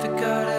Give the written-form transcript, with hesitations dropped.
the garden.